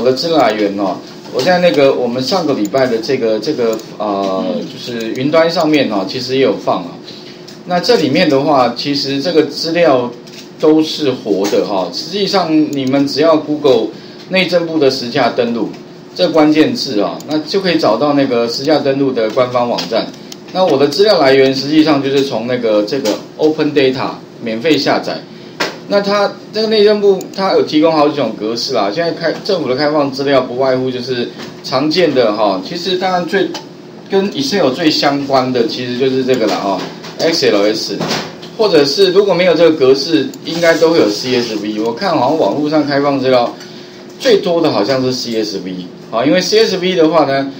我的资料来源哦。我现在那个我们上个礼拜的就是云端上面哦，其实也有放啊。那这里面的话，其实这个资料都是活的哈、哦。实际上你们只要 Google 内政部的实价登录这关键字啊、哦，那就可以找到那个实价登录的官方网站。那我的资料来源实际上就是从那个这个 Open Data 免费下载。 那它这个内政部它有提供好几种格式啦，现在政府的开放资料不外乎就是常见的哈，其实当然最跟 Excel 最相关的其实就是这个啦哈 ，XLS， 或者是如果没有这个格式，应该都会有 CSV。我看好像网络上开放资料最多的好像是 CSV， 好，因为 CSV 的话呢，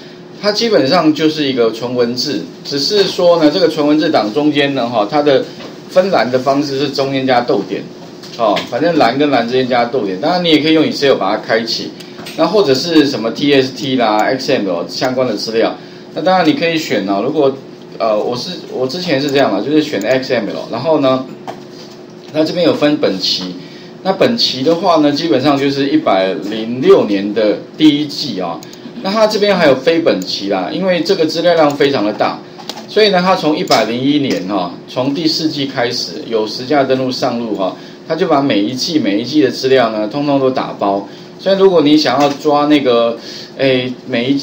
它基本上就是一个纯文字，只是说呢这个纯文字档中间呢哈，它的分栏的方式是中间加逗点。 哦，反正栏跟栏之间加逗点，当然你也可以用 Excel 把它开启，那或者是什么 TXT 啦、XML 相关的资料，那当然你可以选哦。如果我之前是这样啦，就是选 XML， 然后呢，那这边有分本期，那本期的话呢，基本上就是106年的第一季啊、哦。那它这边还有非本期啦，因为这个资料量非常的大，所以呢，它从101年哈、哦，从第四季开始有实价登录上路哈、哦。 他就把每一季的资料呢，通通都打包。所以如果你想要抓那个，诶，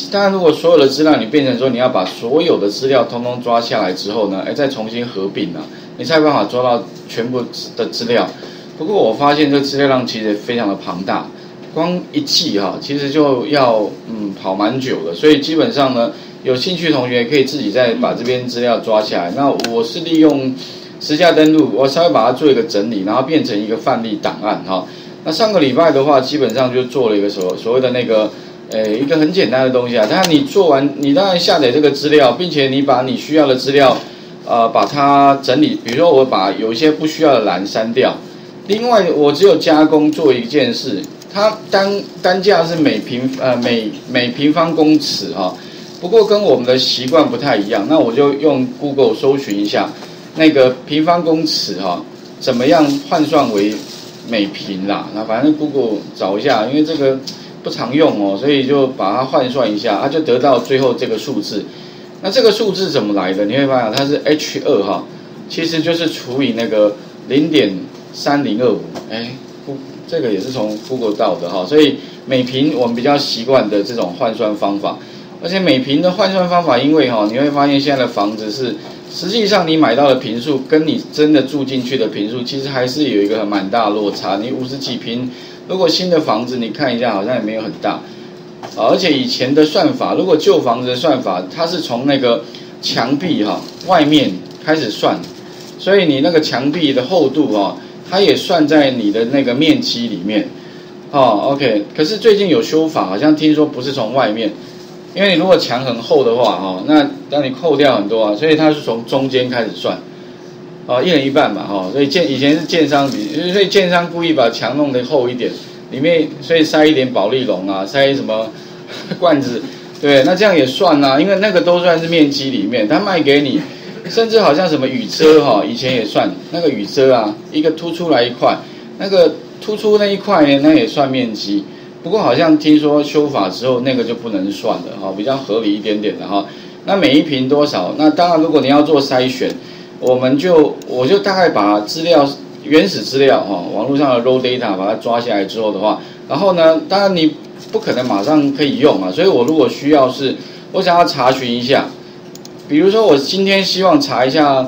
当然如果所有的资料你变成说你要把所有的资料通通抓下来之后呢，诶，再重新合并啊，你才有办法抓到全部的资料。不过我发现这资料量其实非常的庞大，光一季哈、啊，其实就要跑蛮久的。所以基本上呢，有兴趣同学可以自己再把这边资料抓下来。那我是利用。 实价登录，我稍微把它做一个整理，然后变成一个范例档案哈。那上个礼拜的话，基本上就做了一个所谓的那个，一个很简单的东西啊。但是你做完，你当然下载这个资料，并且你把你需要的资料，把它整理。比如说，我把有一些不需要的栏删掉。另外，我只有加工做一件事，它单价是每平方公尺哈、哦。不过跟我们的习惯不太一样，那我就用 Google 搜寻一下。 那个平方公尺哈、哦，怎么样换算为每平啦？那反正 Google 找一下，因为这个不常用哦，所以就把它换算一下，它就得到最后这个数字。那这个数字怎么来的？你会发现它是 H2哈，其实就是除以那个 0.3025。哎，这个也是从 Google 到的哈、哦，所以每平我们比较习惯的这种换算方法。 而且每平的换算方法，因为哈、哦，你会发现现在的房子是，实际上你买到的坪数跟你真的住进去的坪数，其实还是有一个蛮大的落差。你50几坪，如果新的房子你看一下，好像也没有很大、啊。而且以前的算法，如果旧房子的算法，它是从那个墙壁哈、哦、外面开始算，所以你那个墙壁的厚度哈、哦，它也算在你的那个面积里面。哦 ，OK。可是最近有修法，好像听说不是从外面。 因为你如果墙很厚的话，哈，那你扣掉很多啊，所以它是从中间开始算，啊，一人一半嘛，哈，所以以前是建商，所以建商故意把墙弄得厚一点，里面所以塞一点保丽龙啊，塞什么罐子，对，那这样也算啊，因为那个都算是面积里面，他卖给你，甚至好像什么雨遮哈，以前也算那个雨遮啊，一个凸出来一块，那个突出那一块呢，那也算面积。 不过好像听说修法之后那个就不能算了哈，比较合理一点点的哈。那每一坪多少？那当然，如果你要做筛选，我就大概把资料原始资料哈，网络上的 raw data 把它抓下来之后的话，然后呢，当然你不可能马上可以用啊，所以我如果需要是，我想要查询一下，比如说我今天希望查一下，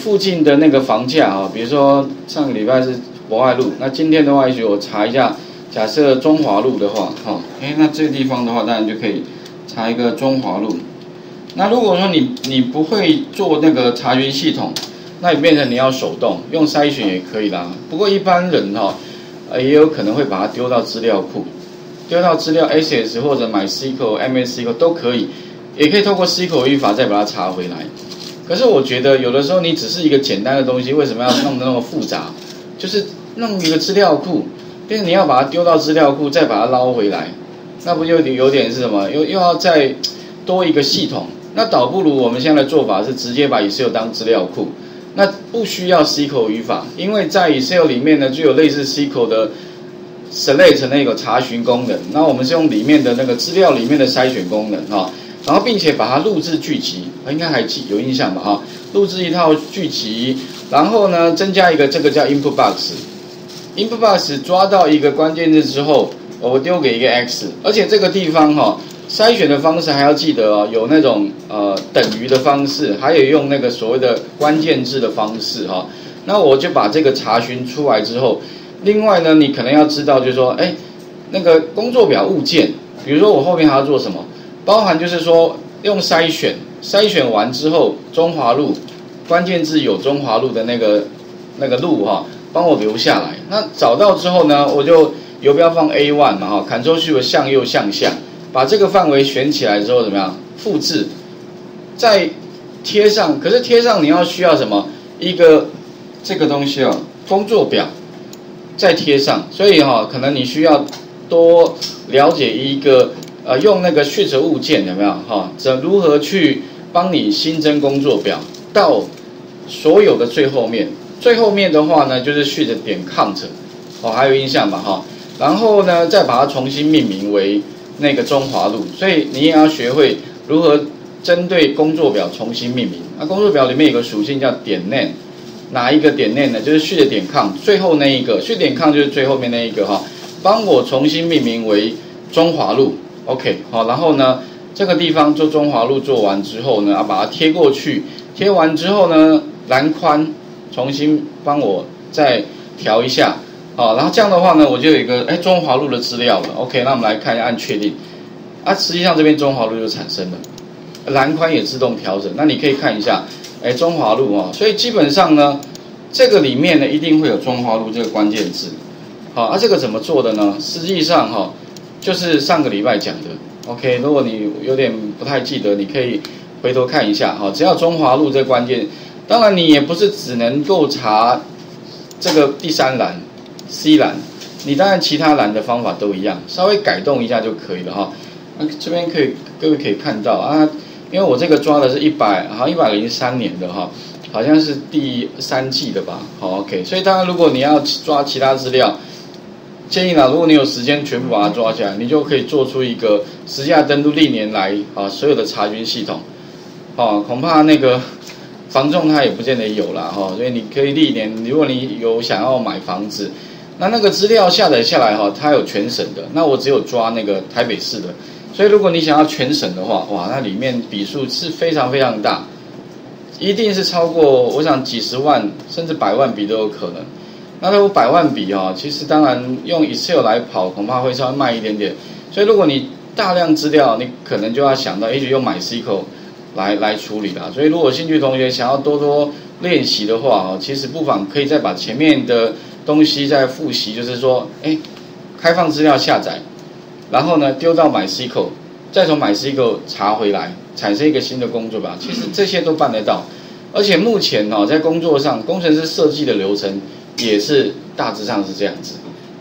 附近的那个房价啊，比如说上个礼拜是博爱路，那今天的话也许我查一下。 假设中华路的话，哈，那这个地方的话，当然就可以查一个中华路。那如果说你不会做那个查询系统，那也变成你要手动用筛选也可以啦。不过一般人哈、也有可能会把它丢到资料库，丢到资料 Access 或者 MySQL、MySQL 都可以，也可以透过 SQL 语法再把它查回来。可是我觉得有的时候你只是一个简单的东西，为什么要弄得那么复杂？就是弄一个资料库。 就是你要把它丢到资料库，再把它捞回来，那不就有点是什么？又要再多一个系统，那倒不如我们现在的做法是直接把 Excel 当资料库，那不需要 SQL 语法，因为在 Excel 里面呢就有类似 SQL 的 select 那个查询功能，那我们是用里面的那个资料里面的筛选功能哈，然后并且把它录制剧集，应该还有印象吧哈，录制一套剧集，然后呢增加一个这个叫 Input Box，Input Box 抓到一个关键字之后，我丢给一个 X， 而且这个地方哈筛选的方式还要记得哦，有那种等于的方式，还有用那个所谓的关键字的方式哈，那我就把这个查询出来之后。 另外呢，你可能要知道，就是说，哎，那个工作表物件，比如说我后面还要做什么，包含就是说用筛选，筛选完之后，中华路关键字有中华路的那个路哈、帮我留下来。那找到之后呢，我就游标放 A1 嘛哈、Ctrl Shift 向右向下，把这个范围选起来之后怎么样？复制，再贴上。可是贴上你要需要什么？一个这个东西哦，工作表。 再贴上，所以可能你需要多了解一个用那个Shift物件有没有如何去帮你新增工作表到所有的最后面，最后面的话呢就是 Shift 点 Ctrl 还有印象吧然后呢再把它重新命名为那个中华路，所以你也要学会如何针对工作表重新命名。那工作表里面有个属性叫点 Name。 哪一个点 name 呢？就是Shift点 com 最后那一个Shift点 com 就是最后面那一个帮我重新命名为中华路 ，OK 好，然后呢这个地方做中华路做完之后呢，把它贴过去，贴完之后呢栏宽重新帮我再调一下，好，然后这样的话呢我就有一个中华路的资料了 ，OK 那我们来看一下按确定，实际上这边中华路就产生了，栏宽也自动调整，那你可以看一下。 中华路所以基本上呢，这个里面呢一定会有中华路这个关键字，好，这个怎么做的呢？实际上就是上个礼拜讲的 ，OK， 如果你有点不太记得，你可以回头看一下，只要中华路这个关键，当然你也不是只能够查这个第三栏 C 栏，你当然其他栏的方法都一样，稍微改动一下就可以了这边可以各位可以看到啊。 因为我这个抓的是103年的好像是第3季的吧，好 OK， 所以当然如果你要抓其他资料，建议如果你有时间全部把它抓起来，你就可以做出一个实价登录历年来所有的查询系统，恐怕那个房仲他也不见得有啦所以你可以历年，如果你有想要买房子，那个资料下载下来它有全省的，那我只有抓那个台北市的。 所以，如果你想要全省的话，哇，那里面笔数是非常非常大，一定是超过我想几十万甚至百万笔都有可能。那如果百万笔其实当然用 Excel 来跑，恐怕会稍微慢一点点。所以，如果你大量资料，你可能就要想到，也许用MySQL 来处理啦。所以，如果兴趣同学想要多多练习的话，其实不妨可以再把前面的东西再复习，就是说，开放资料下载。 然后呢，丢到MySQL， 再从MySQL查回来，产生一个新的工作表。其实这些都办得到，而且目前在工作上，工程师设计的流程也是大致上是这样子。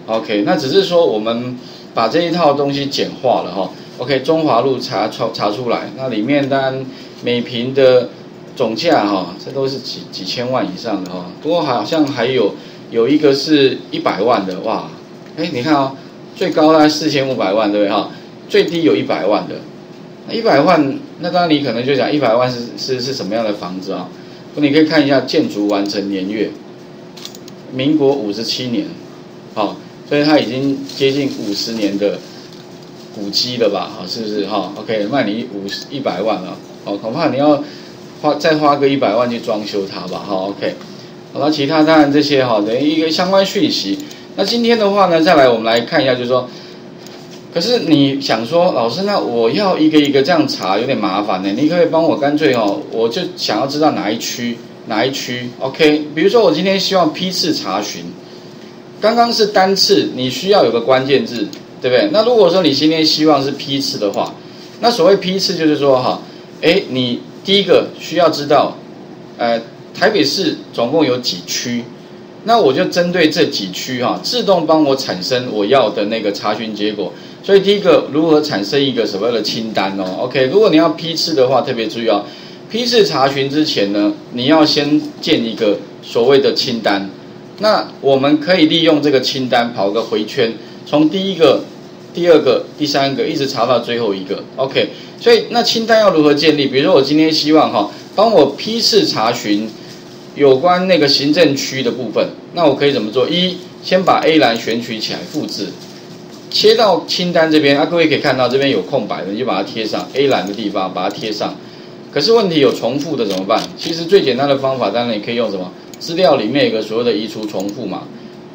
OK， 那只是说我们把这一套东西简化了OK， 中华路查出来，那里面当然每平的总价这都是几千万以上的不过好像还有一个是100万的哇，你看最高大概4500万，对不对最低有100万的，那100万，那当然你可能就讲100万是什么样的房子你可以看一下建筑完成年月，民国57年，所以它已经接近50年的古迹了吧？是不是？OK， 卖你100万了，恐怕你要再花个100万去装修它吧？OK， 好了，其他当然这些等于一个相关讯息。 那今天的话呢，再来我们来看一下，就是说，可是你想说，老师，那我要一个一个这样查，有点麻烦呢。你可不可以帮我干脆我就想要知道哪一区 ，OK？ 比如说我今天希望批次查询，刚刚是单次，你需要有个关键字，对不对？那如果说你今天希望是批次的话，那所谓批次就是说你第一个需要知道，台北市总共有几区。 那我就针对这几区自动帮我产生我要的那个查询结果。所以第一个，如何产生一个什么样的清单？OK， 如果你要批次的话，特别注意批次查询之前呢，你要先建一个所谓的清单。那我们可以利用这个清单跑个回圈，从第一个、第二个、第三个一直查到最后一个。OK， 所以那清单要如何建立？比如说我今天希望哈，帮我批次查询有关那个行政区的部分，那我可以怎么做？一，先把 A 栏选取起来，复制。 切到清单这边啊，各位可以看到这边有空白的，你就把它贴上 A 栏的地方，把它贴上。可是问题有重复的怎么办？其实最简单的方法，当然你可以用什么？资料里面有个所谓的移除重复嘛。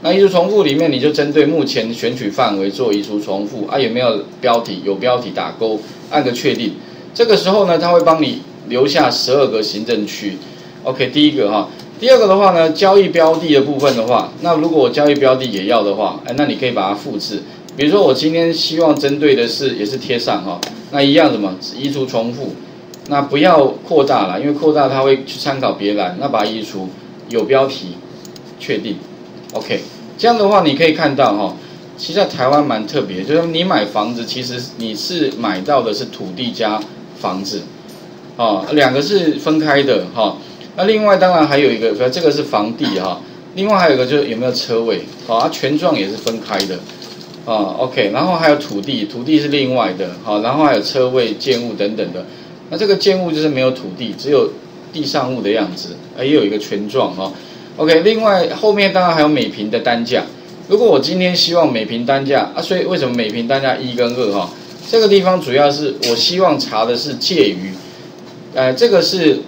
那移除重复里面，你就针对目前选取范围做移除重复啊，有没有标题？有标题打勾，按个确定。这个时候呢，它会帮你留下12个行政区。OK， 第一个哈。 第二个的话呢，交易标的的部分的话，那如果我交易标的也要的话，哎，那你可以把它复制。比如说我今天希望针对的是，也是贴上哈、哦，那一样什么移除重复，那不要扩大了，因为扩大它会去参考别栏，那把它移除，有标题，确定 ，OK。这样的话你可以看到哈、哦，其实在台湾蛮特别，就是你买房子，其实你是买到的是土地加房子，哦，两个是分开的哈。哦 那另外当然还有一个，这个是房地哈、啊，另外还有一个就是有没有车位，好、啊，权状也是分开的，啊 ，OK， 然后还有土地，土地是另外的，好、啊，然后还有车位、建物等等的，那这个建物就是没有土地，只有地上物的样子，也有一个权状哈、啊、，OK， 另外后面当然还有每平的单价，如果我今天希望每平单价啊，所以为什么每平单价1跟2哈、啊，这个地方主要是我希望查的是介于，这个是。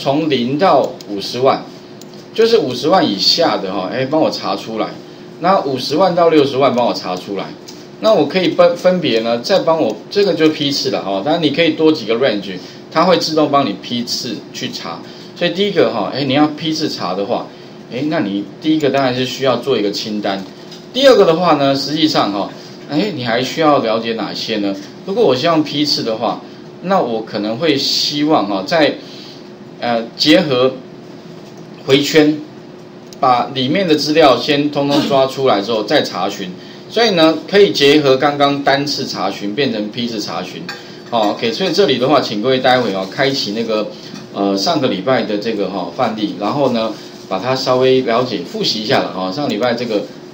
从0到50万，就是50万以下的哈，哎，帮我查出来。那50万到60万帮我查出来。那我可以分别呢，再帮我这个就批次了哈。当然你可以多几个 range， 它会自动帮你批次去查。所以第一个哈，哎，你要批次查的话，哎，那你第一个当然是需要做一个清单。第二个的话呢，实际上哈，哎，你还需要了解哪些呢？如果我希望批次的话，那我可能会希望哈，在 结合回圈，把里面的资料先通通抓出来之后再查询，所以呢可以结合刚刚单次查询变成批次查询，好、哦、，OK， 所以这里的话，请各位待会哦开启那个上个礼拜的这个哈、范例，然后呢把它稍微了解复习一下了哈、哦。上礼拜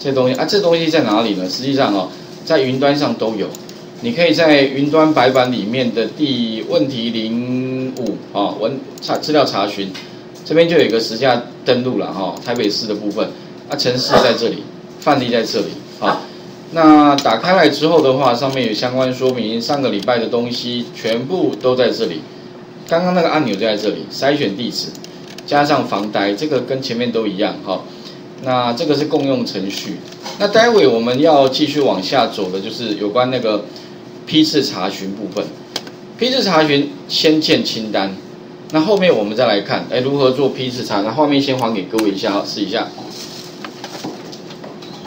这东西啊，这东西在哪里呢？实际上哦，在云端上都有。 你可以在云端白板里面的问题05啊，资料查询，这边就有一个时下登录了哈、哦，台北市的部分啊，城市在这里，范例在这里啊。那打开来之后的话，上面有相关说明，上个礼拜的东西全部都在这里。刚刚那个按钮就在这里，筛选地址，加上房贷，这个跟前面都一样哈、哦。那这个是共用程序。那待会我们要继续往下走的就是有关那个。 批次查询部分，批次查询先建清单，那后面我们再来看，哎，如何做批次查？那画面先还给各位一下，试一下。